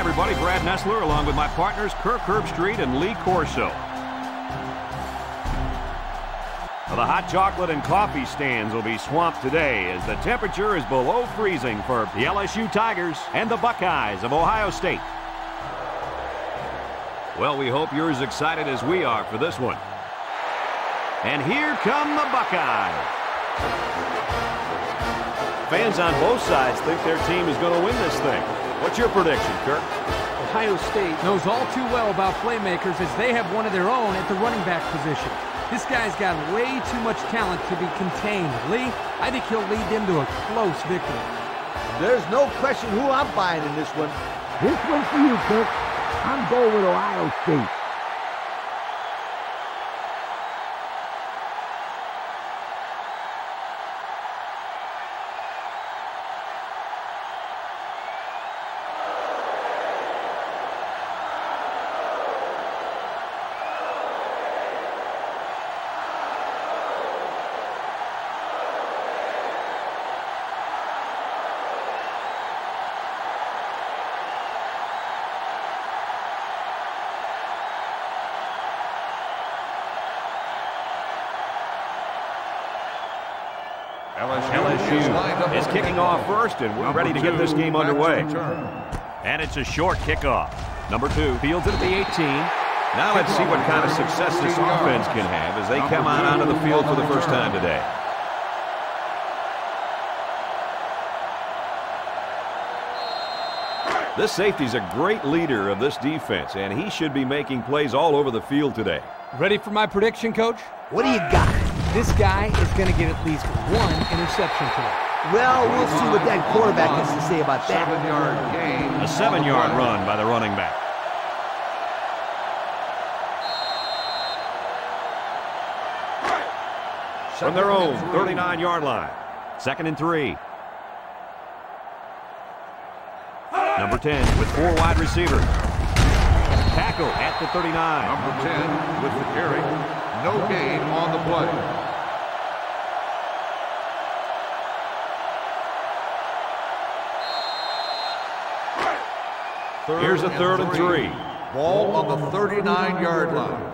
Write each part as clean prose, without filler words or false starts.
Hi, everybody. Brad Nessler along with my partners Kirk Herbstreet and Lee Corso. Well, the hot chocolate and coffee stands will be swamped today as the temperature is below freezing for the LSU Tigers and the Buckeyes of Ohio State. Well, we hope you're as excited as we are for this one. And here come the Buckeyes. Fans on both sides think their team is going to win this thing. What's your prediction, Kirk? Ohio State knows all too well about playmakers as they have one of their own at the running back position. This guy's got way too much talent to be contained. Lee, I think he'll lead them to a close victory. There's no question who I'm buying in this one. This one for you, Kirk. I'm going with Ohio State. LSU is kicking off first, and we're ready to get this game underway. And it's a short kickoff. Number two fields it at the 18. Now let's see what kind of success this offense can have as they come on onto the field for the first time today. This safety's a great leader of this defense, and he should be making plays all over the field today. Ready for my prediction, Coach? What do you got? This guy is going to get at least one interception today. Well, we'll see what that quarterback has to say about that. A 7-yard run by the running back. From their own 39-yard line. Second and three. Number 10 with four wide receivers. Tackle at the 39. Number 10 with the carry. No gain on the play. Here's a third and three. Ball on the 39-yard line.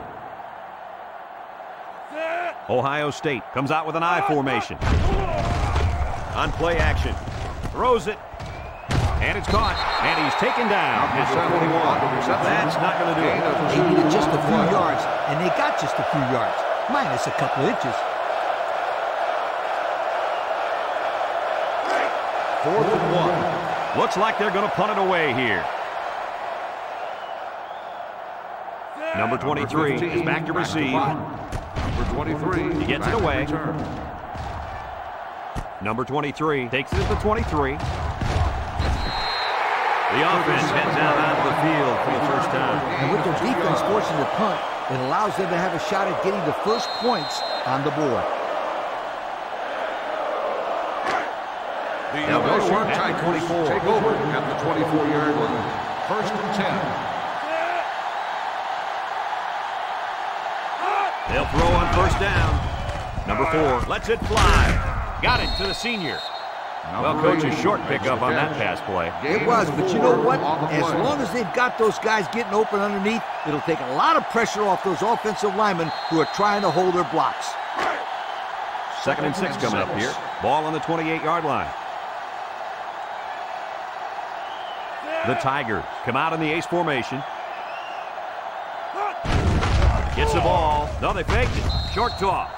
Ohio State comes out with an I formation. On play action. Throws it. And it's caught. And he's taken down. That's not going to do it. They needed just a few yards, and they got just a few yards. Minus a couple of inches. Fourth and one. Looks like they're going to punt it away here. Number 23 is back to receive. Number 23. He gets it away. Number 23 takes it to the 23. The offense heads out onto the field for the first time. And with their defense forcing the punt, it allows them to have a shot at getting the first points on the board. Now go to work, Tigers. Take over at the 24-yard line. First and 10. They'll throw on first down. Number 4 lets it fly. Got it to the senior. Well, Coach, a short pickup on that pass play. It was, but you know what? As long as they've got those guys getting open underneath, it'll take a lot of pressure off those offensive linemen who are trying to hold their blocks. Second and 6 coming up here. Ball on the 28-yard line. The Tigers come out in the ace formation. Gets the ball. No, they faked it. Short toss.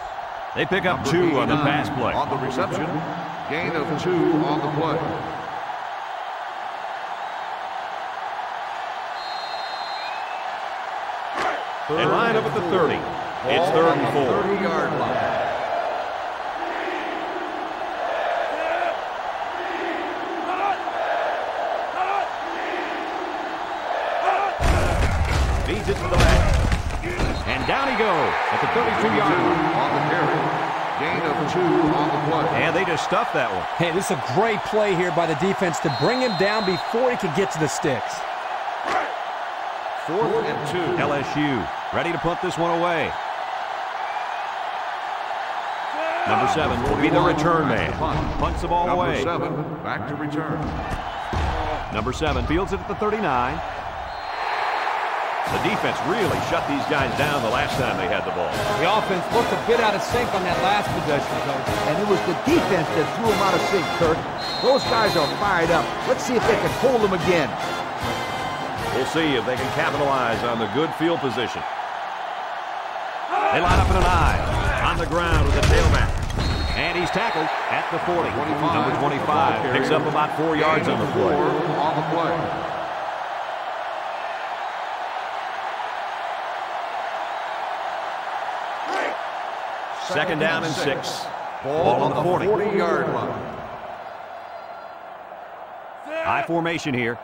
They pick up 2 on the pass play. On the reception. Gain of 2 on the play. They line up at the 30. It's third and 4. 30-yard line. Feeds it to the back. And down he goes at the 32-yard line. On the carry. Gain of 2 on the play. And they just stuffed that one. Hey, this is a great play here by the defense to bring him down before he could get to the sticks. Fourth and 2. LSU ready to punt this one away. Number 7 will be the return man. Punts the ball away. Number 7 back to return. Number 7 fields it at the 39. The defense really shut these guys down the last time they had the ball. The offense looked a bit out of sync on that last possession, Coach. And it was the defense that threw them out of sync, Kirk. Those guys are fired up. Let's see if they can hold them again. We'll see if they can capitalize on the good field position. They line up in an eye. On the ground with a tailback. And he's tackled at the 40. Number 25 picks up about 4 yards on the play. Second down and 6. Ball on the 40-yard line. High formation here.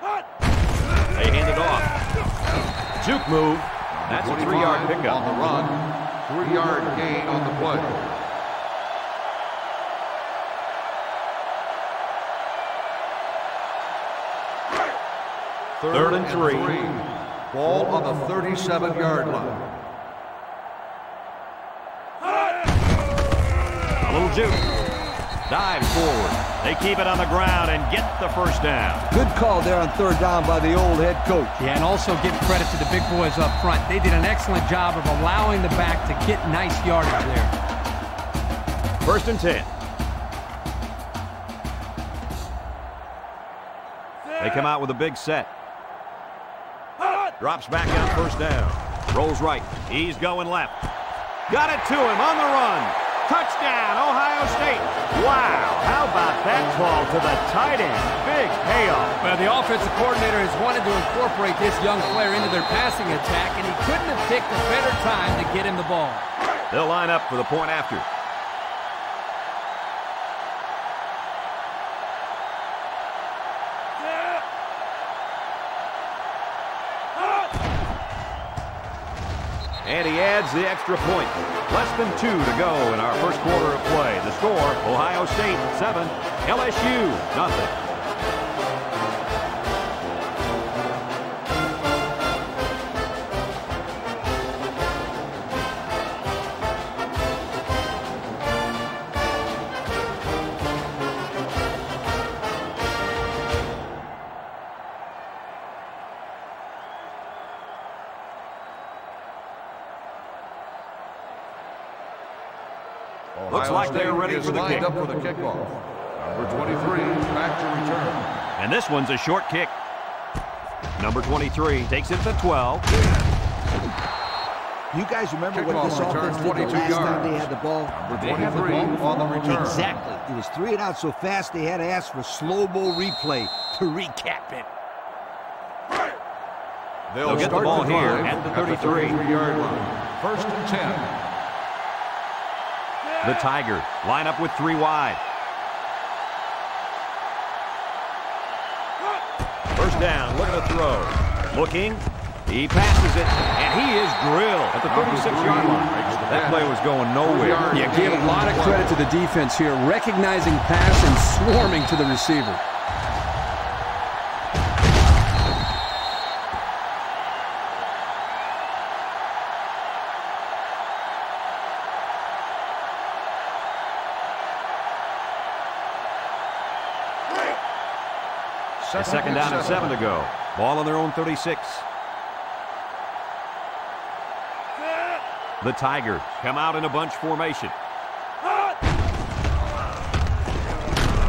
They hand it off. Juke move. That's a 3-yard pickup. On the run. 3-yard gain on the play. Third and 3. Ball on the 37-yard line. A little juke. Dives forward. They keep it on the ground and get the first down. Good call there on third down by the old head coach. Yeah, and also give credit to the big boys up front. They did an excellent job of allowing the back to get nice yardage there. First and 10. They come out with a big set. Drops back out, first down. Rolls right. He's going left. Got it to him on the run. Touchdown, Ohio State. Wow, how about that call to the tight end? Big payoff. Well, the offensive coordinator has wanted to incorporate this young player into their passing attack, and he couldn't have picked a better time to get him the ball. They'll line up for the point after. And he adds the extra point. Less than 2 to go in our first quarter of play. The score, Ohio State 7, LSU 0. Is lined up for the kickoff. Number 23 back to return. And this one's a short kick. Number 23 takes it to 12. You guys remember what this offense did the last time they had the ball? Number 23 on the return. Exactly. It was 3 and out so fast they had to ask for slow-mo replay to recap it. They'll get the ball here at the 33-yard line. First and 10. The Tigers line up with 3 wide. First down, looking to throw. Looking, he passes it, and he is drilled at the 36-yard line. That play was going nowhere. You give a lot of credit to the defense here, recognizing pass and swarming to the receiver. Second down and 7 to go. Ball on their own 36. The Tigers come out in a bunch formation.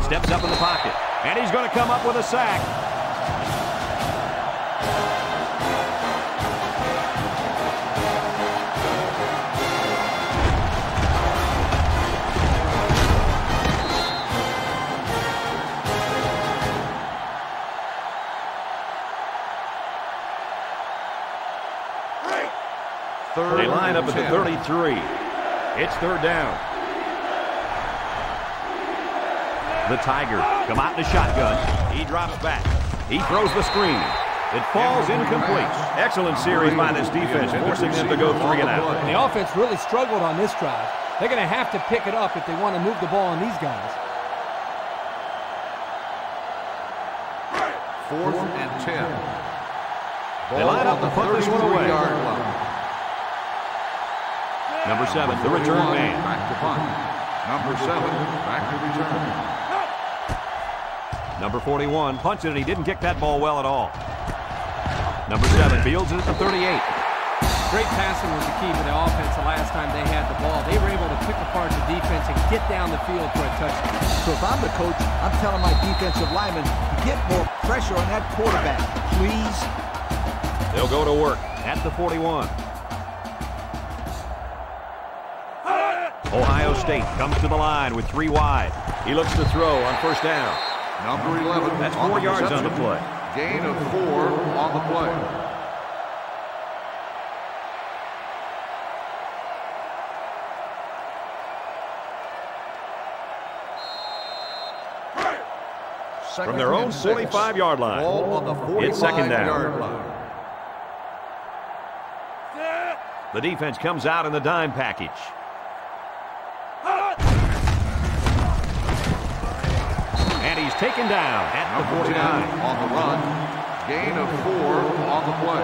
Steps up in the pocket. And he's going to come up with a sack. They line up at the 33. It's third down. The Tiger come out in a shotgun. He drops back. He throws the screen. It falls incomplete. Excellent series by this defense, forcing them to go 3 and out. The offense really struggled on this drive. They're going to have to pick it up if they want to move the ball on these guys. 4th and 10. They line up and put this one away. Number 7, the return man. Number 7, back to return. Number 41 punted and he didn't kick that ball well at all. Number 7 fields it at the 38. Great passing was the key for the offense the last time they had the ball. They were able to pick apart the defense and get down the field for a touchdown. So if I'm the coach, I'm telling my defensive linemen to get more pressure on that quarterback, please. They'll go to work at the 41. Ohio State comes to the line with 3 wide. He looks to throw on first down. Number 11. That's 4 yards on the play. Gain of 4 on the play. From their own 45-yard line. It's second down. The defense comes out in the dime package. And he's taken down at the 49. On the run. Gain of 4 on the play.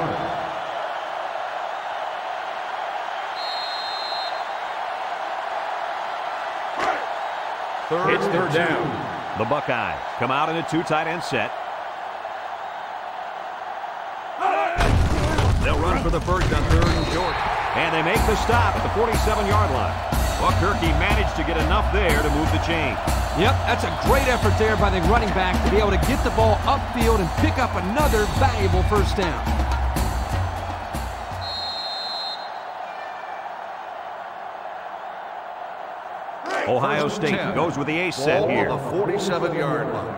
It's third down. The Buckeyes come out in a 2 tight end set. They'll run for the first on 3rd and short. And they make the stop at the 47-yard line. Buckeye managed to get enough there to move the chain. Yep, that's a great effort there by the running back to be able to get the ball upfield and pick up another valuable first down. Ohio State goes with the ace set here. The 47-yard line.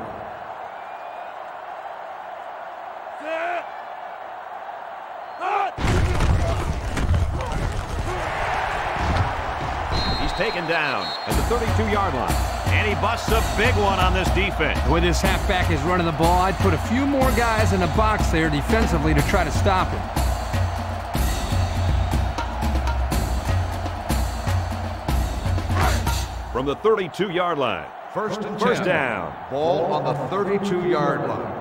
He's taken down at the 32-yard line. And he busts a big one on this defense. The way this halfback is running the ball, I'd put a few more guys in the box there defensively to try to stop him. From the 32-yard line. First down. Ball on the 32-yard line.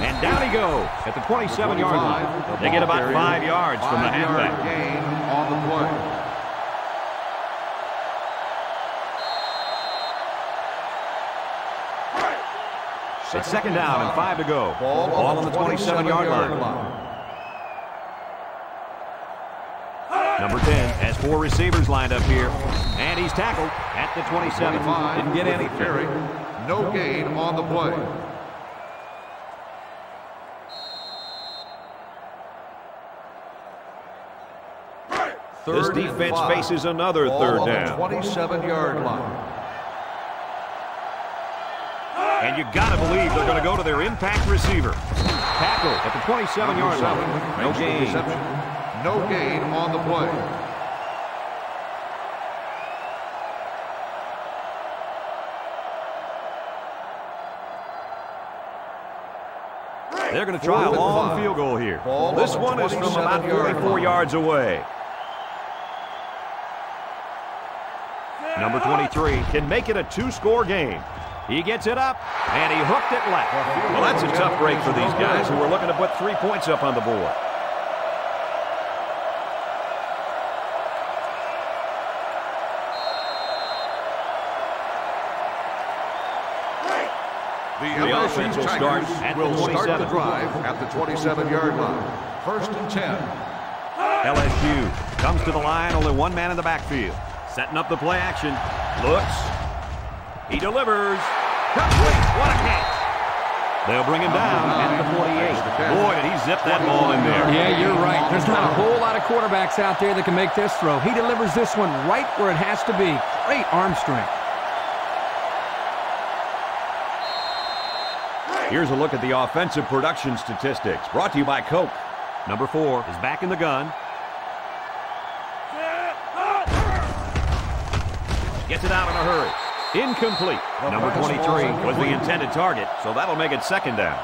And down he goes at the 27-yard line. They get about 5 yards from the halfback. Gain on the play. It's second down and 5 to go. Ball on the 27-yard line. Number 10 has 4 receivers lined up here. And he's tackled at the 27. Didn't get any carry. No gain on the play. This defense faces another third down. 27-yard line. And you got to believe they're going to go to their impact receiver. Tackle at the 27-yard line. No gain. No gain on the play. They're going to try a long field goal here. This one is from about 44 yards away. Number 23 can make it a 2-score game. He gets it up, and he hooked it left. Well, that's a tough break for these guys who were looking to put 3 points up on the board. The offense will start at the 27. Will start the drive at the 27-yard line. First and 10. LSU comes to the line, only 1 man in the backfield. Setting up the play action. Looks. He delivers. Complete. What a catch. They'll bring him down at the 48. Boy, did he zip that ball in there. Yeah, you're right. There's not a whole lot of quarterbacks out there that can make this throw. He delivers this one right where it has to be. Great arm strength. Here's a look at the offensive production statistics. Brought to you by Coke. Number 4 is back in the gun. Gets it out in a hurry. Incomplete. Number 23 was the intended target, so that'll make it second down.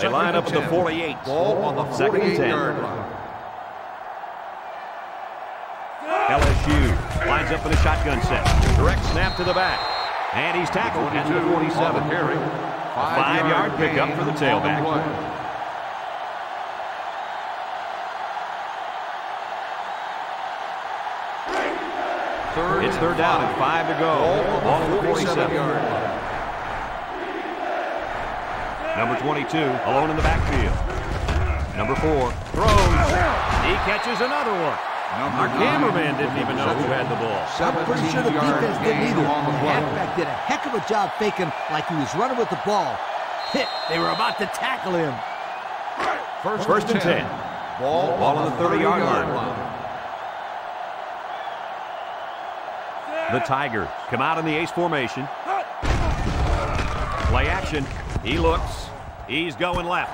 They line up at the 48. Ball on the 48-yard line. Lines up for the shotgun set. Direct snap to the back. And he's tackled at the 47. Five-yard pickup for the tailback. It's third down and 5 to go. Ball at the 47. Number 22 alone in the backfield. Number 4 throws. He catches another one. Our cameraman didn't even know who had the ball. I'm pretty sure the defense didn't either. The halfback did a heck of a job faking like he was running with the ball. They were about to tackle him. First and 10. Ball on the 30-yard line. The Tigers come out in the ace formation. Play action. He looks. He's going left.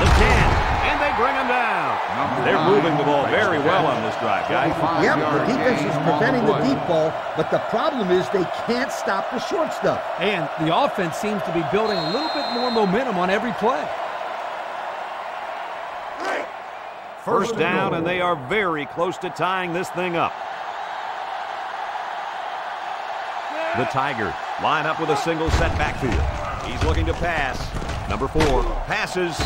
The 10. And they bring him down. They're moving the ball very well on this drive, guys. Yep, the defense is preventing the deep ball, but the problem is they can't stop the short stuff. And the offense seems to be building a little bit more momentum on every play. First down, and they are very close to tying this thing up. The Tigers line up with a single set backfield. He's looking to pass. Number 4 passes.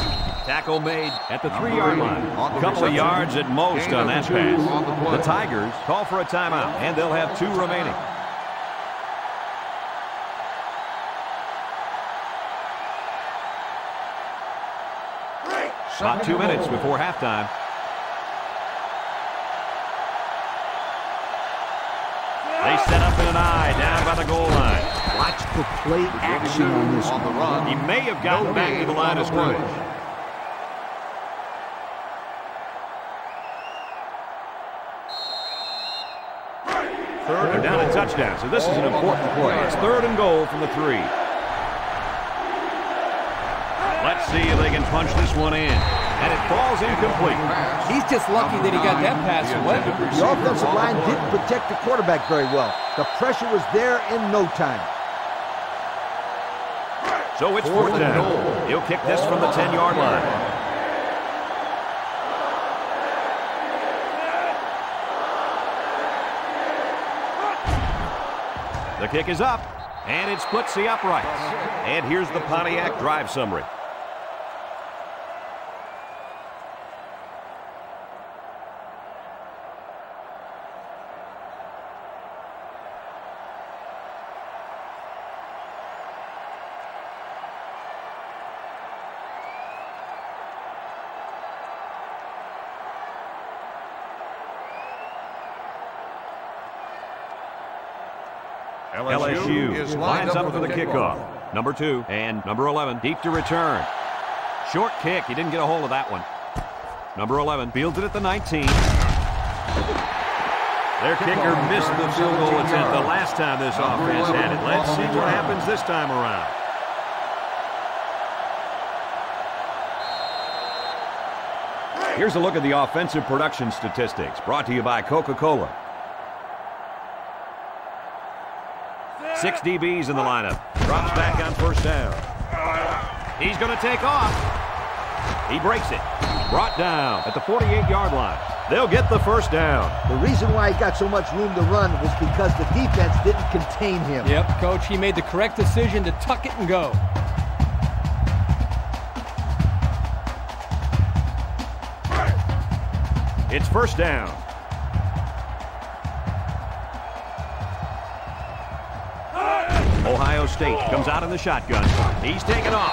Tackle made at the 3-yard line. A couple of yards at most on that pass. The Tigers call for a timeout, and they'll have 2 remaining. About 2 minutes before halftime. They set up in an eye down by the goal line. Watch the play action on this run. He may have gotten back to the line of scrimmage. They're down a touchdown, so this is an important play. It's 3rd and goal from the 3. Let's see if they can punch this one in. And it falls incomplete. He's just lucky that he got that pass away. The offensive line didn't protect the quarterback very well. The pressure was there in no time. So it's 4th down. He'll kick this from the 10-yard line. The kick is up, and it splits the uprights. And here's the Pontiac drive summary. LSU lines up for the kickoff. Number 2 and number 11 deep to return. Short kick. He didn't get a hold of that one. Number 11 fields it at the 19. Their kicker missed the field goal attempt the last time this offense had it. Let's see what happens this time around. Here's a look at the offensive production statistics brought to you by Coca-Cola. 6 DBs in the lineup. Drops back on first down. He's going to take off. He breaks it. Brought down at the 48-yard line. They'll get the first down. The reason why he got so much room to run was because the defense didn't contain him. Yep, Coach, he made the correct decision to tuck it and go. It's first down. Ohio State comes out in the shotgun. He's taken off.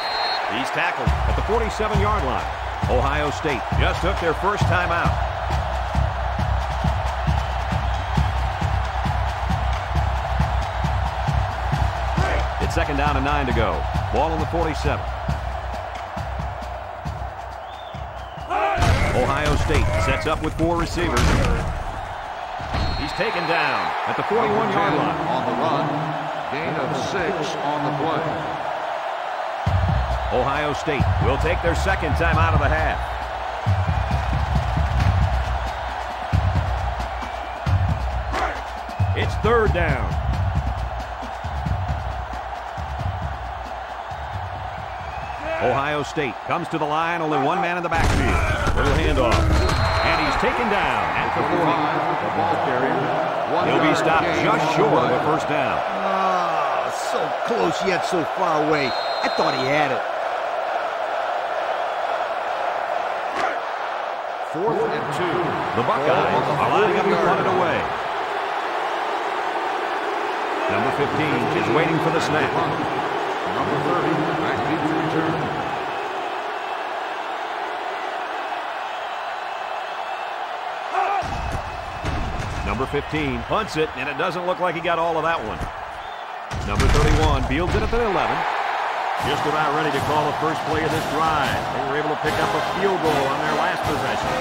He's tackled at the 47-yard line. Ohio State just took their first timeout. It's 2nd down and 9 to go. Ball on the 47. Ohio State sets up with 4 receivers. He's taken down at the 41-yard line. On the run. Gain of 6 on the play. Ohio State will take their 2nd time out of the half. It's 3rd down. Ohio State comes to the line, only 1 man in the backfield. Little handoff. And he's taken down at the 40. The ball carrier He'll be stopped just short of a first down. Oh, so close yet so far away. I thought he had it. Fourth and two. The Buckeyes are lining up to run it away. Number 15 is waiting for the snap. Number 30, back deep to return. Number 15 punts it, and it doesn't look like he got all of that one. Number 31 fields it at the 11. Just about ready to call the first play of this drive. They were able to pick up a field goal on their last possession.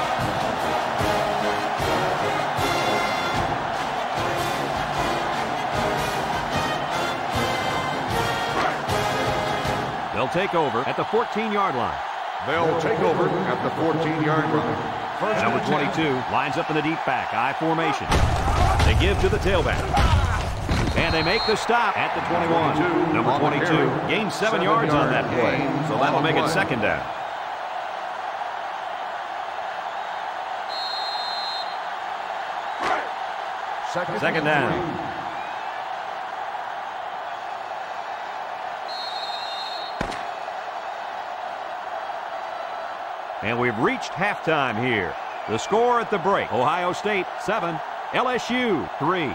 They'll take over at the 14-yard line. They'll take over at the 14-yard line. Number 22 lines up in the deep back, I formation. They give to the tailback. And they make the stop at the 21. Number 22 gained 7 yards on that play, so that'll make it second down. Second down. And we've reached halftime here. The score at the break, Ohio State 7, LSU 3.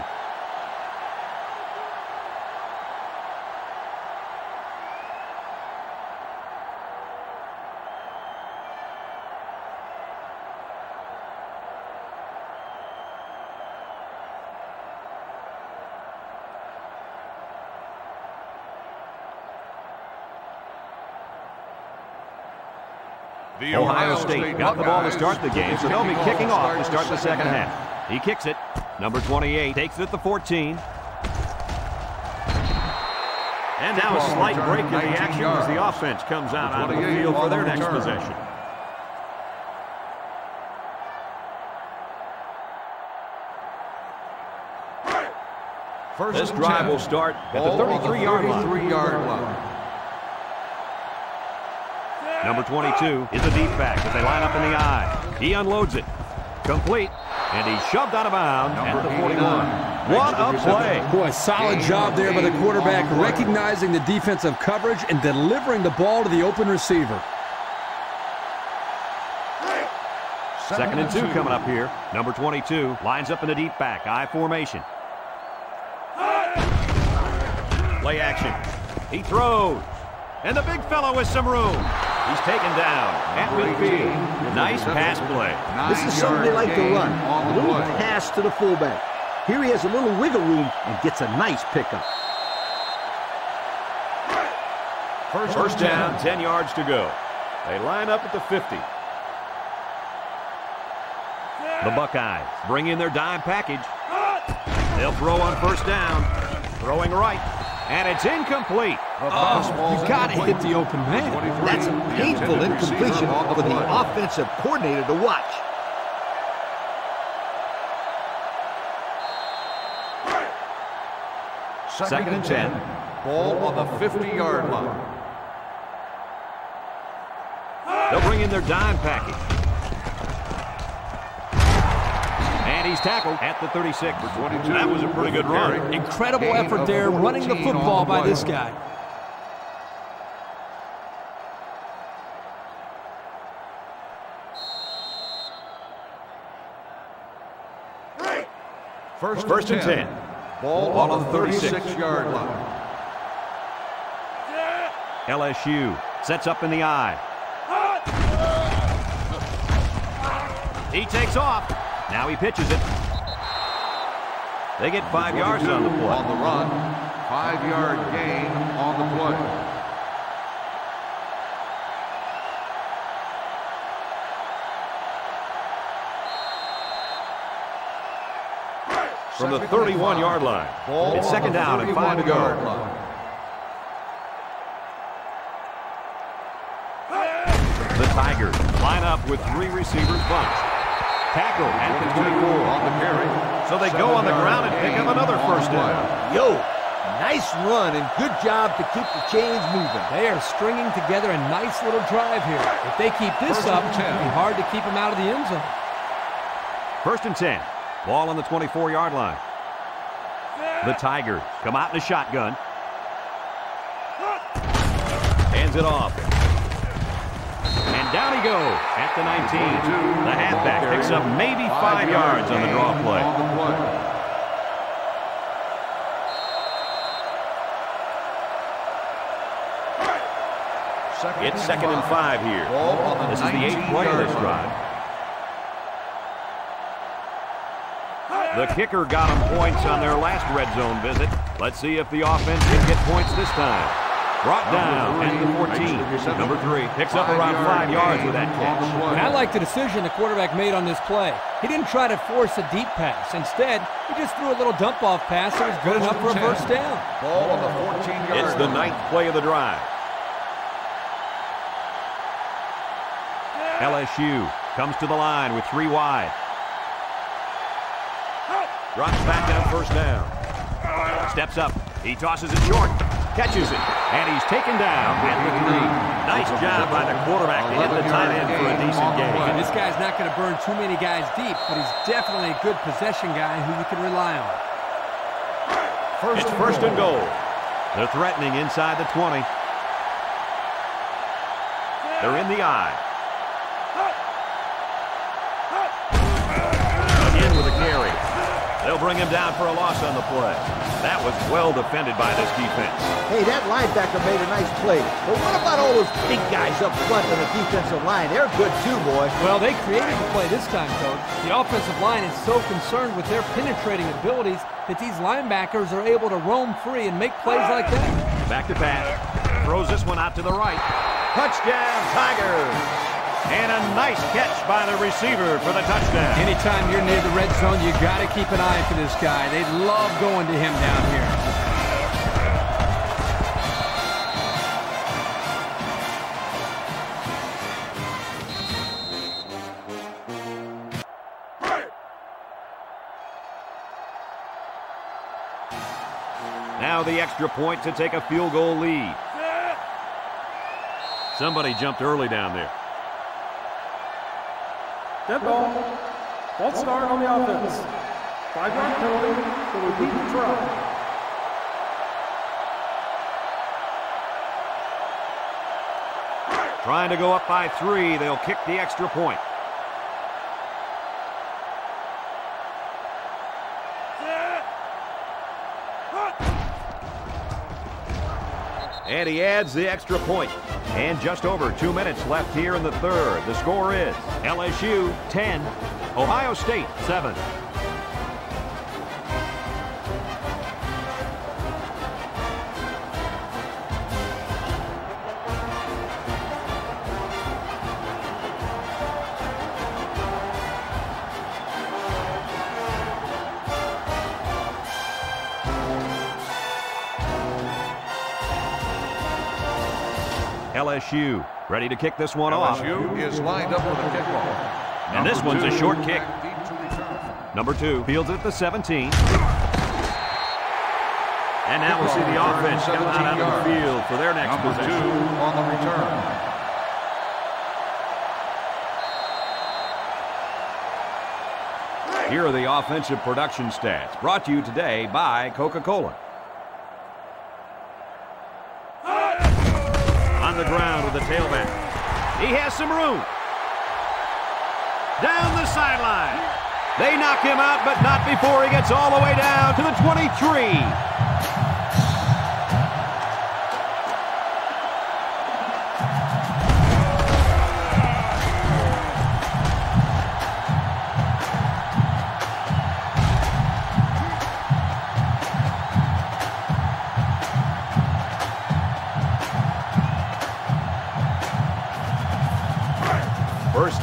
The Ohio State got the ball to start the game, so they'll be kicking off to start the second half. He kicks it. Number 28 takes it at the 14. And now a slight break in the action as the offense comes out onto the field for their next possession. This drive will start at the 33-yard line. Number 22 is a deep back as they line up in the eye. He unloads it. Complete. And he's shoved out of bounds at the 41. What a play. Boy, solid job there by the quarterback, recognizing the defensive coverage and delivering the ball to the open receiver. Second and two coming up here. Number 22 lines up in the deep back, I formation. Play action. He throws. And the big fellow with some room. He's taken down at midfield. Nice pass play. This is something they like to run. A little pass to the fullback. Here he has a little wiggle room and gets a nice pickup. First down, 10 yards to go. They line up at the 50. The Buckeyes bring in their dime package. They'll throw on first down. Throwing right. And it's incomplete. Oh, you got to hit the open man. That's a painful incompletion for the offensive coordinator to watch. Second and 10. Ball on the 50-yard line. They'll bring in their dime package. He's tackled at the 36. That was a pretty good run. Incredible effort there, running the football by this guy. First and 10. Ball on the 36-yard line. LSU sets up in the eye. He takes off. Now he pitches it. They get 5 yards on the play. On the run, 5-yard gain on the play. From the 31-yard line, it's second down and 5 to go. The Tigers line up with three receivers bunched. Tackle at the 24 on the carry. So they go on the ground and pick up another first down. Yo, nice run and good job to keep the chains moving. They are stringing together a nice little drive here. If they keep this up, it'll be hard to keep them out of the end zone. First and 10. Ball on the 24-yard line. The Tigers come out in the shotgun. Hands it off. And down he goes at the 19. The halfback picks up maybe 5 yards on the draw play. It's second and 5 here. This is the 8th play of this drive. The kicker got them points on their last red zone visit. Let's see if the offense can get points this time. Brought down at the 14. Number 3 picks up around 5 yards with that catch. And I like the decision the quarterback made on this play. He didn't try to force a deep pass. Instead, he just threw a little dump-off pass that was good enough for a first down. Ball on the 14-yard. It's the 9th play of the drive. LSU comes to the line with 3 wide. Drops back down, first down. Steps up. He tosses it short. Catches it. And he's taken down at the 3. Nice job by the quarterback to hit the tight end for a decent game. And this guy's not going to burn too many guys deep, but he's definitely a good possession guy who you can rely on. It's first and goal. They're threatening inside the 20. They're in the eye. They'll bring him down for a loss on the play. That was well defended by this defense. Hey, that linebacker made a nice play. But what about all those big guys up front on the defensive line? They're good too, boy. Well, they created the play this time, Coach. The offensive line is so concerned with their penetrating abilities that these linebackers are able to roam free and make plays like that. Back to pass. Throws this one out to the right. Touchdown, Tigers! And a nice catch by the receiver for the touchdown. Anytime you're near the red zone, you got to keep an eye for this guy. They love going to him down here. Now the extra point to take a field goal lead. Somebody jumped early down there. Dead ball. False start on the offense. 5-yard penalty for repeated try. Trying to go up by 3. They'll kick the extra point. And he adds the extra point. And just over 2 minutes left here in the 3rd. The score is LSU 10, Ohio State 7. LSU ready to kick this one off. LSU is lined up for the kickoff. And this one's a short kick. Number 2 fields it at the 17. And now we'll see the offense come out on the field for their next possession. Number 2 on the return. Here are the offensive production stats brought to you today by Coca-Cola. The ground with the tailback. He has some room. Down the sideline. They knock him out, but not before he gets all the way down to the 23.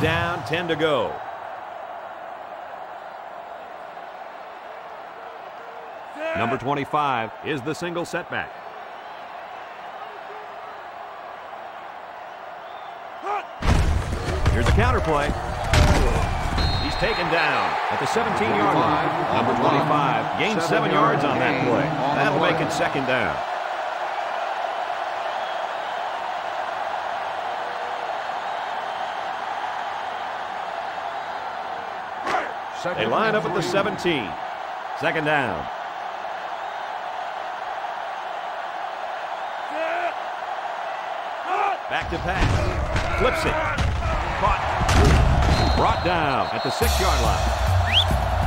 Down, 10 to go. Number 25 is the single setback. Here's a counterplay. He's taken down at the 17-yard line. Number 25 gained 7 yards on that play. That'll make it second down. They line up at the 17. Second down. to pass. Flips it. Caught. Brought down at the 6-yard line.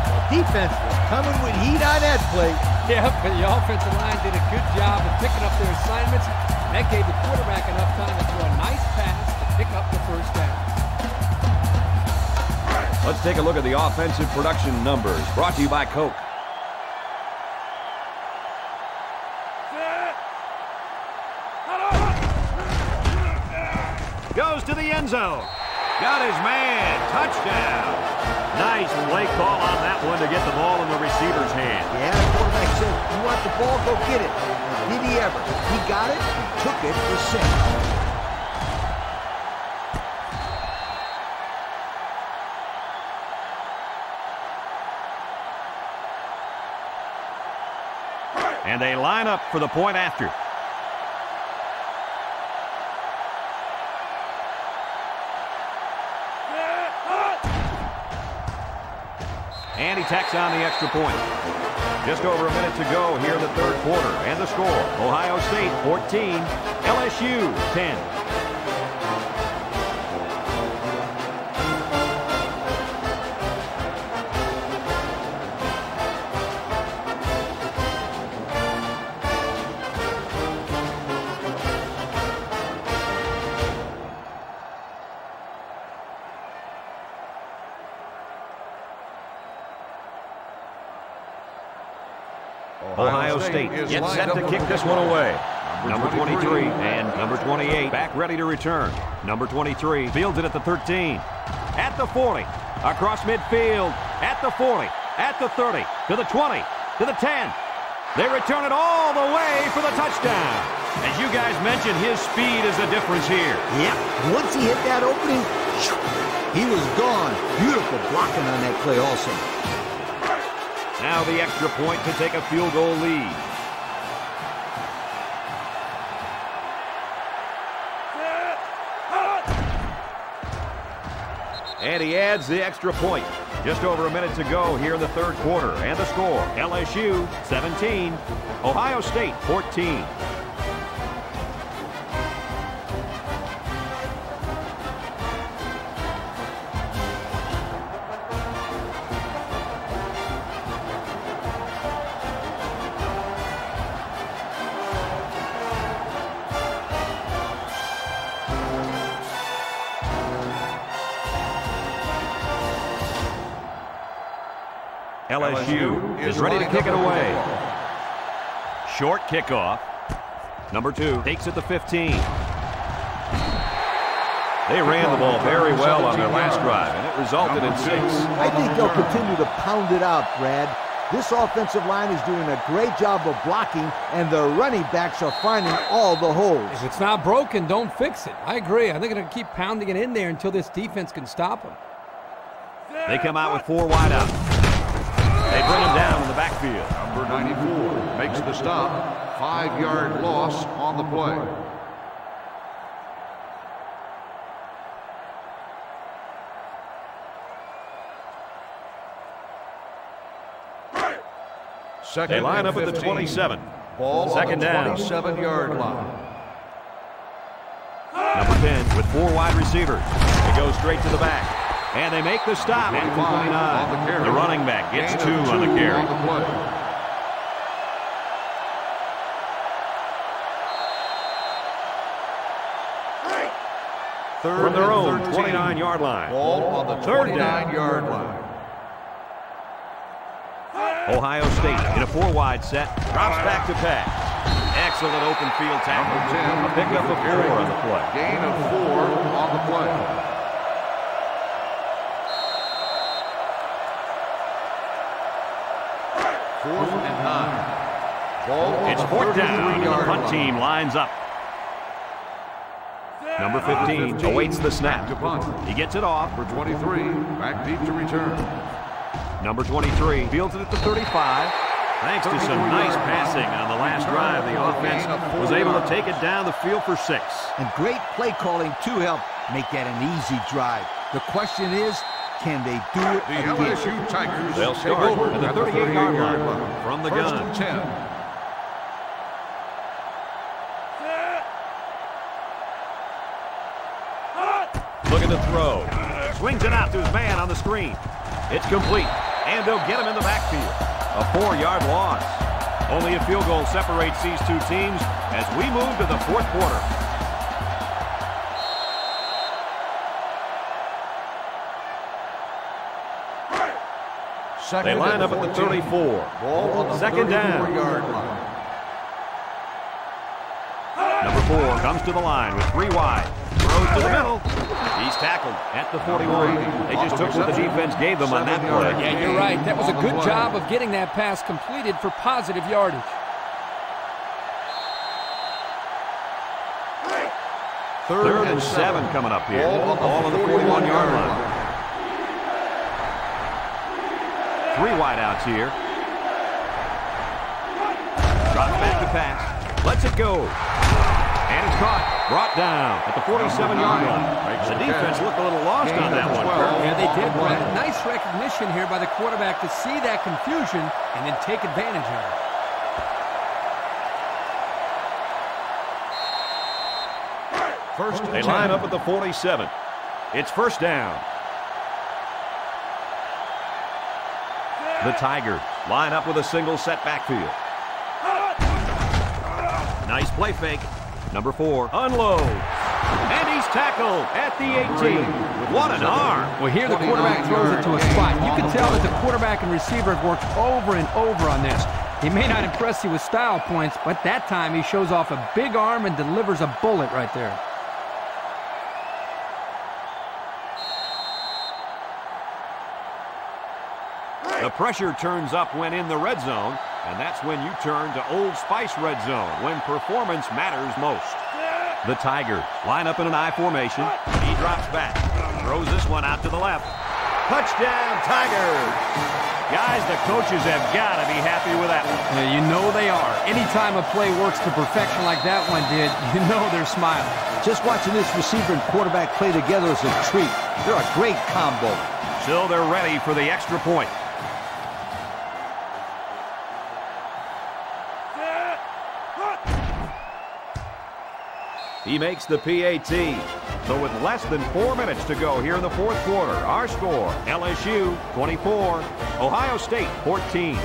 The defense was coming with heat on that play. Yeah, but the offensive line did a good job of picking up their assignments. And that gave the quarterback enough time to throw a nice pass to pick up the first down. Let's take a look at the offensive production numbers brought to you by Coke. Goes to the end zone. Got his man. Touchdown. Nice play call on that one to get the ball in the receiver's hand. Yeah, the quarterback said, you want the ball, go get it. Did he ever? He got it, he took it for six. And they line up for the point after. And he tacks on the extra point. Just over a minute to go here in the third quarter. And the score, Ohio State 14, LSU 10. Ohio State gets set to kick this one away. Number 23 and number 28 back ready to return. Number 23 fields it at the 13. At the 40. Across midfield. At the 40. At the 30. To the 20. To the 10. They return it all the way for the touchdown. As you guys mentioned, his speed is the difference here. Yep. Once he hit that opening, he was gone. Beautiful blocking on that play also. Now the extra point to take a field goal lead. And he adds the extra point. Just over a minute to go here in the third quarter. And the score, LSU 17, Ohio State 14. LSU is ready to kick it away. Short kickoff. Number 2 takes it to 15. They ran the ball very well on their last drive, and it resulted in 6. I think they'll continue to pound it out, Brad. This offensive line is doing a great job of blocking, and the running backs are finding all the holes. If it's not broken, don't fix it. I agree. I think they're going to keep pounding it in there until this defense can stop them. They come out with 4 wide out. They bring him down in the backfield. Number 94 makes the stop. 5-yard loss on the play. They line up at the 27. Ball second down. 7-yard line. Number 10 with 4 wide receivers. They go straight to the back. And they make the stop at 29. The running back gets 2 on the carry. From their own 29-yard line. Ball on the 39-yard line. Ohio State in a 4-wide set. Drops back to pass. Excellent open field tackle. A pickup of 4 on the play. Gain of 4 on the play. It's 4th down. The punt team lines up. Number 15 awaits the snap. He gets it off. For 23, back deep to return. Number 23 fields it at the 35. Thanks to some nice passing on the last drive, the offense was able to take it down the field for 6. And great play calling to help make that an easy drive. The question is, can they do it again? The LSU Tigers will start over at the 38-yard line from the gun. 10. Swings it out to his man on the screen. It's complete, and they'll get him in the backfield. A 4-yard loss. Only a field goal separates these two teams as we move to the fourth quarter. Second, they line up at the 34. Ball on the second down. Number 4 comes to the line with 3 wide. Throws to the middle. He's tackled at the 41. They just took what the defense gave them on that play. Yeah, you're right. That was a good job of getting that pass completed for positive yardage. Third and 7 coming up here. All on the 41-yard line. 3 wideouts here. Drops back to pass. Lets it go. And it's caught. Brought down at the 47-yard line. The defense looked a little lost on that one. Yeah, they did. Nice recognition here by the quarterback to see that confusion and then take advantage of it. They line up at the 47. It's first down. The Tigers line up with a single set backfield. Nice play fake. Number 4 unloads. And he's tackled at the 18. What an arm. Well, here the quarterback throws it to a spot. You can tell that the quarterback and receiver have worked over and over on this. He may not impress you with style points, but that time he shows off a big arm and delivers a bullet right there. The pressure turns up when in the red zone, and that's when you turn to Old Spice red zone, when performance matters most. The Tigers line up in an I formation. He drops back, throws this one out to the left. Touchdown, Tigers! Guys, the coaches have got to be happy with that one. Yeah, you know they are. Anytime a play works to perfection like that one did, you know they're smiling. Just watching this receiver and quarterback play together is a treat. They're a great combo. So they're ready for the extra point. He makes the PAT. So with less than 4 minutes to go here in the fourth quarter, our score, LSU 24, Ohio State 14.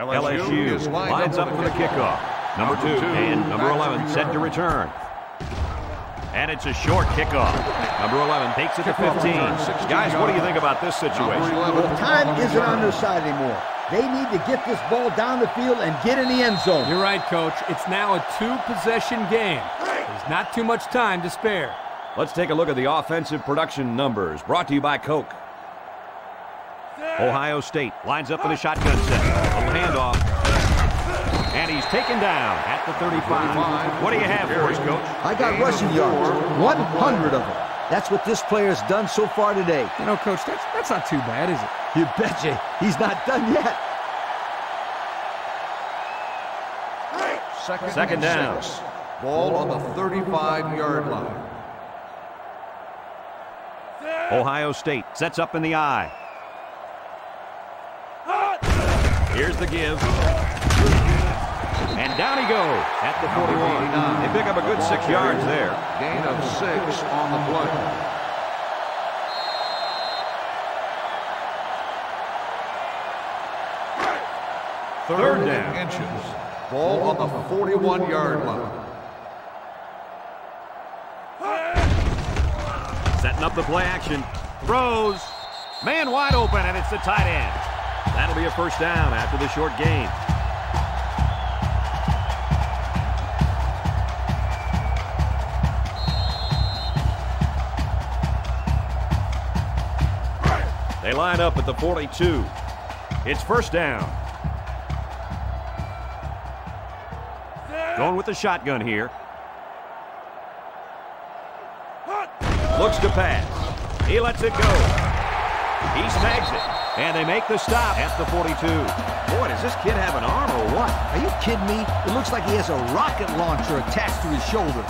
LSU lines up for the kickoff. Number 2 and number 11 set to return. And it's a short kickoff. Number 11 takes it to 15. Guys, what do you think about this situation? Well, the time isn't on their side anymore. They need to get this ball down the field and get in the end zone. You're right, Coach. It's now a 2-possession game. There's not too much time to spare. Let's take a look at the offensive production numbers brought to you by Coke. Ohio State lines up in a shotgun set. A handoff. And he's taken down at the 35. What do you have for us, Coach? I got rushing yards. 100 of them. That's what this player has done so far today. You know, Coach, that's not too bad, is it? You betcha. He's not done yet. Second down. Ball on the 35-yard line. Ohio State sets up in the eye. Here's the give. And down he goes at the 41. They pick up a good 6 yards there. Gain of 6 on the play. Third down. Inches. Ball on the 41-yard line. Setting up the play action. Throws. Man wide open, and it's the tight end. That'll be a first down after the short game. They line up at the 42. It's first down. Going with the shotgun here. Looks to pass. He lets it go. He snags it, and they make the stop at the 42. Boy, does this kid have an arm or what? Are you kidding me? It looks like he has a rocket launcher attached to his shoulder.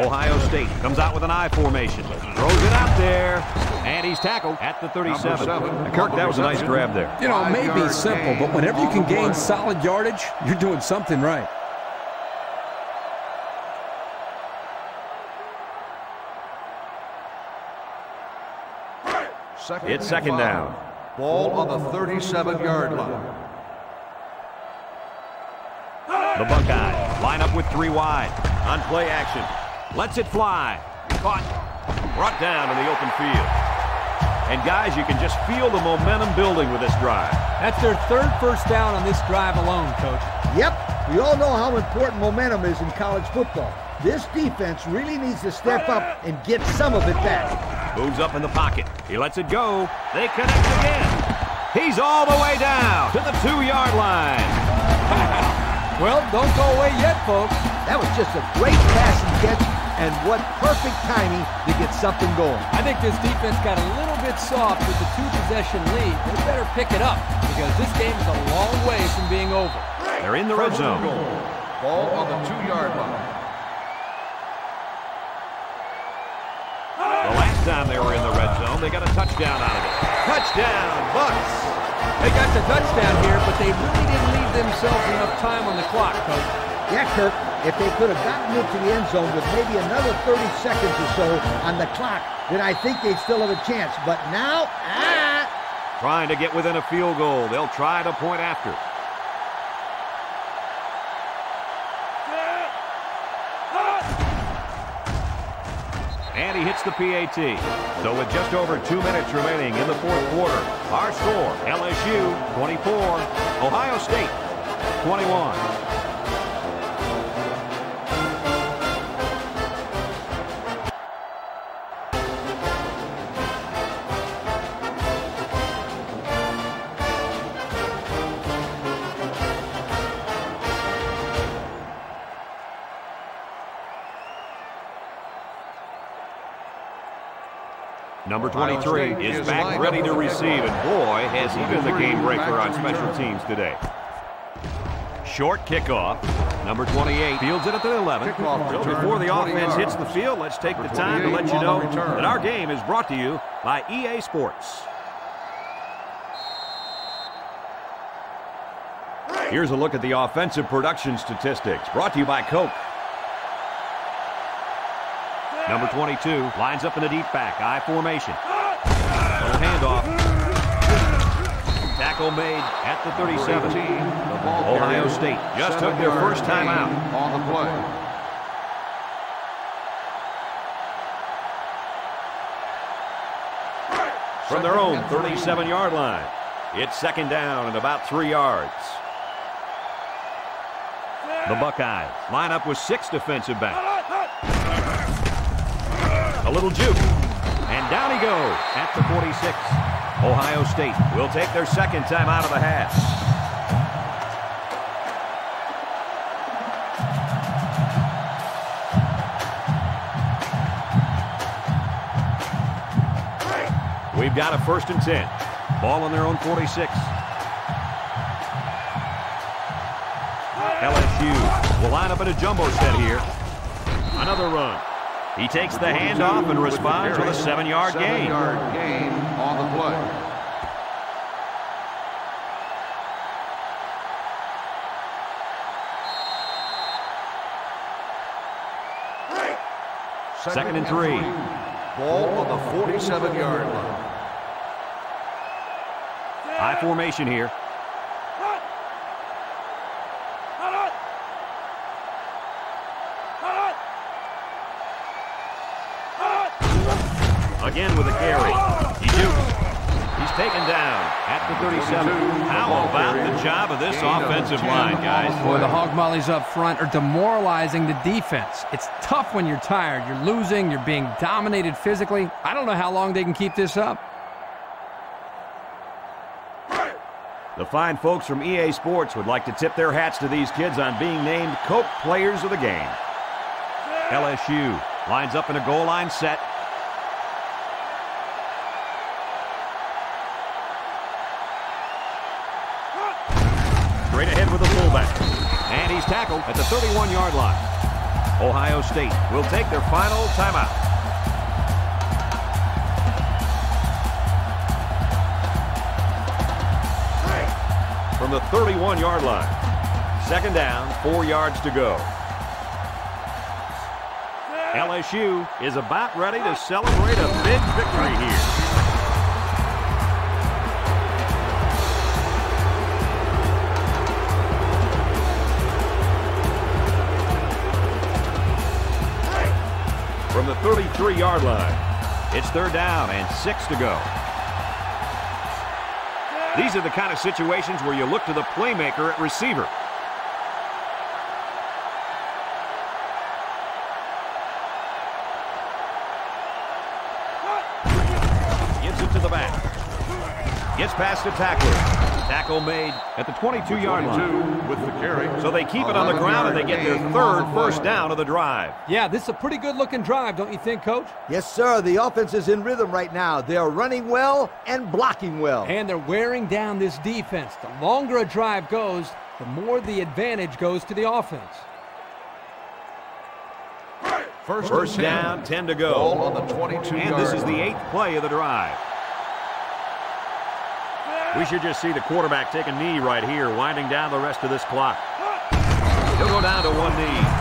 Ohio State comes out with an I formation. Throws it out there, and he's tackled at the 37. Kirk, that was a nice grab there. You know, it may be simple, but whenever you can gain solid yardage, you're doing something right. It's second down. Ball on the 37-yard line. The Buckeyes line up with three wide. On play action. Lets it fly. Caught. Brought down in the open field. And guys, you can just feel the momentum building with this drive. That's their third first down on this drive alone, Coach. Yep. We all know how important momentum is in college football. This defense really needs to step up and get some of it back. Moves up in the pocket. He lets it go. They connect again. He's all the way down to the 2-yard line. Well, don't go away yet, folks. That was just a great pass and catch, and what perfect timing to get something going. I think this defense got a little bit soft with the two-possession lead. They better pick it up, because this game is a long way from being over. They're in the red zone. Ball on the 2-yard line. The last time they were in the red zone, they got a touchdown out of it. Touchdown, Bucks! They got the touchdown here, but they really didn't leave themselves enough time on the clock, Coach. Yeah, Kirk, if they could have gotten into the end zone with maybe another 30 seconds or so on the clock, then I think they'd still have a chance. But now, Trying to get within a field goal. They'll try to point after. And he hits the PAT. So with just over 2 minutes remaining in the fourth quarter, our score, LSU 24, Ohio State 21. Number 23 is back ready to receive, and boy, has he been the game breaker on special teams today. Short kickoff. Number 28 fields it at the 11. So before the offense hits the field, let's take the time to let you know that our game is brought to you by EA Sports. Here's a look at the offensive production statistics, brought to you by Coke. Number 22 lines up in the deep back. I formation. Little handoff. Tackle made at the 37. Ohio State just took their first time out on the play. From their own 37-yard line, it's second down and about 3 yards. The Buckeyes line up with 6 defensive backs. A little juke, and down he goes at the 46. Ohio State will take their second time out of the half. We've got a 1st and 10. Ball on their own 46. LSU will line up in a jumbo set here. Another run. He takes the handoff and responds with a 7-yard gain. 7-yard gain on the play. Second and 3. Ball on the 47-yard line. I formation here. Again with a carry. He's taken down at the 37. How about the job of this offensive line, guys? Boy, the hog mollies up front are demoralizing the defense. It's tough when you're tired. You're losing. You're being dominated physically. I don't know how long they can keep this up. The fine folks from EA Sports would like to tip their hats to these kids on being named Coke Players of the Game. LSU Lines up in a goal line set. Straight ahead with the fullback. And he's tackled at the 31-yard line. Ohio State will take their final timeout. From the 31-yard line. Second down, 4 yards to go. LSU is about ready to celebrate a big victory here. From the 33-yard line, it's third down and 6 to go. These are the kind of situations where you look to the playmaker at receiver. Gives it to the back. Gets past the tackler. Tackle made at the 22-yard line. With the carry. So they keep it on the ground and they get their third first down of the drive. Yeah, this is a pretty good looking drive, don't you think, Coach? Yes, sir. The offense is in rhythm right now. They are running well and blocking well. And they're wearing down this defense. The longer a drive goes, the more the advantage goes to the offense. First down, 10 to go. Ball on the 22. And this is the 8th play of the drive. We should just see the quarterback take a knee right here, winding down the rest of this clock. He'll go down to one knee.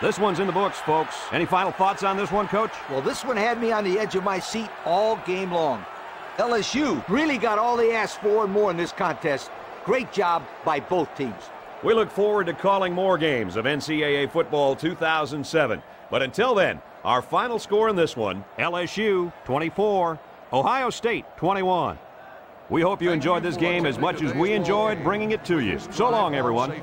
This one's in the books, folks. Any final thoughts on this one, Coach? Well, this one had me on the edge of my seat all game long. LSU really got all they asked for and more in this contest. Great job by both teams. We look forward to calling more games of NCAA Football 2007. But until then, our final score in this one, LSU 24, Ohio State 21. We hope you enjoyed this game as much as we enjoyed bringing it to you. So long, everyone.